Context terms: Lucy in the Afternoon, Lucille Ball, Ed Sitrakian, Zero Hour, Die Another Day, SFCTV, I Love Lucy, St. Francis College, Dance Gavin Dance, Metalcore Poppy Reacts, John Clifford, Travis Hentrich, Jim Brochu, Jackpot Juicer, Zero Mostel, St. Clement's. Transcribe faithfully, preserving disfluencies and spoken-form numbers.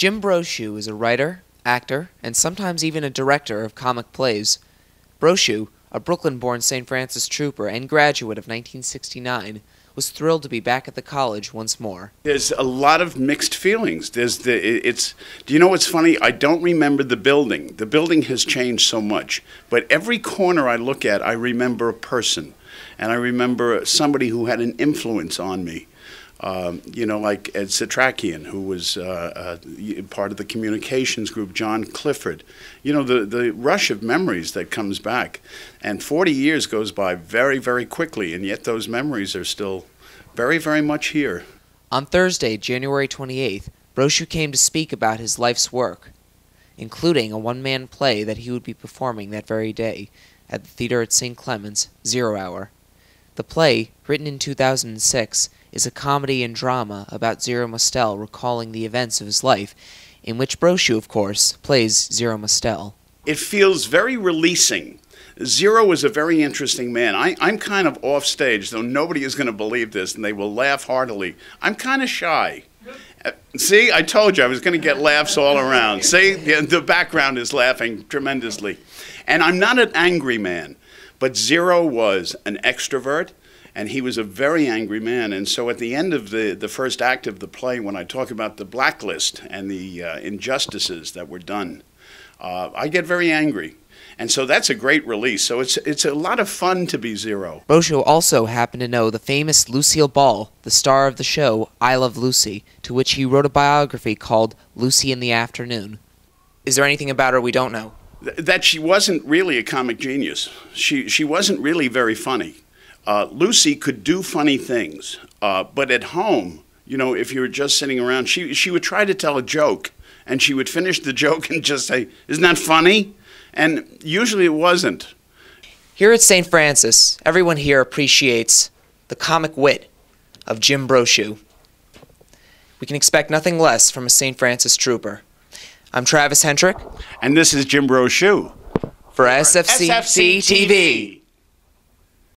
Jim Brochu is a writer, actor, and sometimes even a director of comic plays. Brochu, a Brooklyn-born Saint Francis trooper and graduate of nineteen sixty-nine, was thrilled to be back at the college once more. There's a lot of mixed feelings. There's the, it's, do you know what's funny? I don't remember the building. The building has changed so much. But every corner I look at, I remember a person. And I remember somebody who had an influence on me. Um, you know, like Ed Sitrakian, who was uh, uh, part of the communications group, John Clifford. You know, the, the rush of memories that comes back. And forty years goes by very, very quickly, and yet those memories are still very, very much here. On Thursday, January twenty-eighth, Brochu came to speak about his life's work, including a one-man play that he would be performing that very day at the theater at Saint Clement's, Zero Hour. The play, written in two thousand six, is a comedy and drama about Zero Mostel recalling the events of his life, in which Brochu, of course, plays Zero Mostel. It feels very releasing. Zero was a very interesting man. I, I'm kind of off stage, though nobody is going to believe this, and they will laugh heartily. I'm kind of shy. Uh, see, I told you I was going to get laughs all around. See, the, the background is laughing tremendously. And I'm not an angry man, but Zero was an extrovert. And he was a very angry man. And so at the end of the, the first act of the play, when I talk about the blacklist and the uh, injustices that were done, uh, I get very angry. And so that's a great release. So it's, it's a lot of fun to be Zero. Brochu also happened to know the famous Lucille Ball, the star of the show I Love Lucy, to which he wrote a biography called Lucy in the Afternoon. Is there anything about her we don't know? Th that she wasn't really a comic genius. She, she wasn't really very funny. Uh, Lucy could do funny things, uh, but at home, you know, if you were just sitting around, she, she would try to tell a joke, and she would finish the joke and just say, "Isn't that funny?" And usually it wasn't. Here at Saint Francis, everyone here appreciates the comic wit of Jim Brochu. We can expect nothing less from a Saint Francis trooper. I'm Travis Hentrich. And this is Jim Brochu. For S F C T V.